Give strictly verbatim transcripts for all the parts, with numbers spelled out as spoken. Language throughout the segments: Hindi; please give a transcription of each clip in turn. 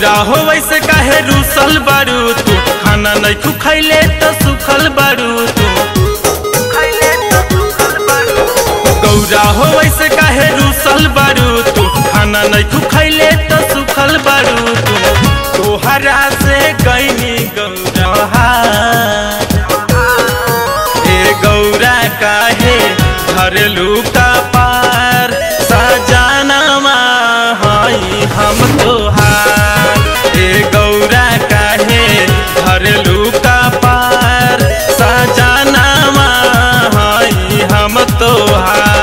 जा हो वैसे काहे रूसल बारू तू, खाना नहीं खु खैले तो सुखल बारू तू, गौरा हो वैसे काहे रूसल बारू तू, खाना नहीं खु खैले तो सुखल बारू तू। तोहरा से गईनी गौरा ए गौरा काहे धरलू का पार, सजनवा है हम तोहार, ए गौरा काहे धरलू का पार, सजनवा है हम तोहार।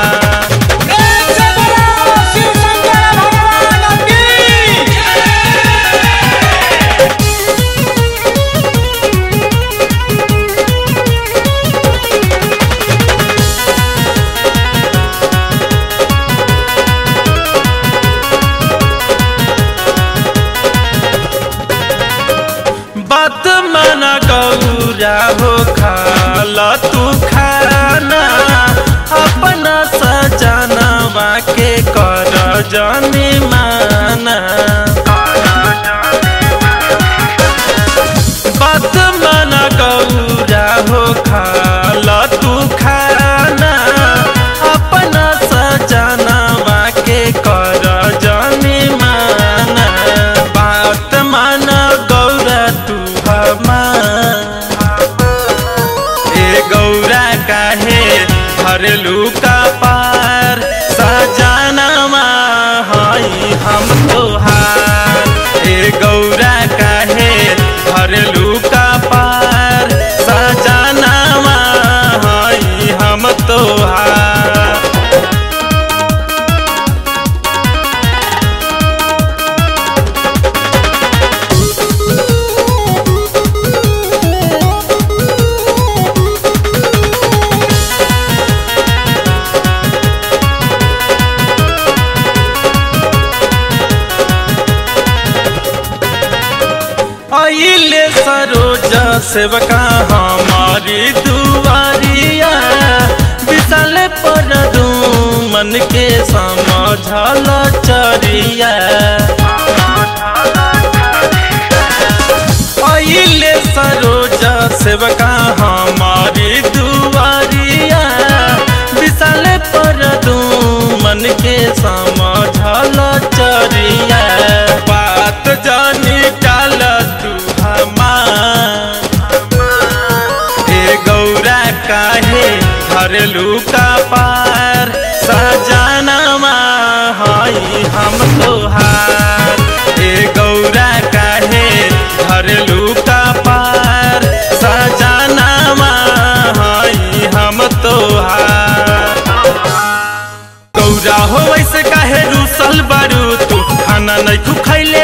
हो खाला तू खाना अपना सजनवा के कर जानी माना, बात माना गौरा हो खाला तू खाना अपना सजनवा के कर जानी माना, बात माना गौरा तू हमार, गौरा काहे धरलू का पार, सजनवा है हम तोहार, ए गौरा काहे धरलू का पार, सजनवा है हम तोहार। आइले सरोजा सेवका हमारी दुआरिया, विशाल पर दू मन के समझल चरिया, आइले सरोजा सेवका हमारी दुआरिया, विशाल पर दू मन के समझल चरिया, बात जानी डाल तू हमार, ए गौरा काहे धरलू का पार, सजनवा है हम तोहार, ए गौरा काहे धरलू का पार, सजनवा है हम तोहार। गौरा हो वैसे काहे रूसल बारू तू, खाना नहीं खु खैले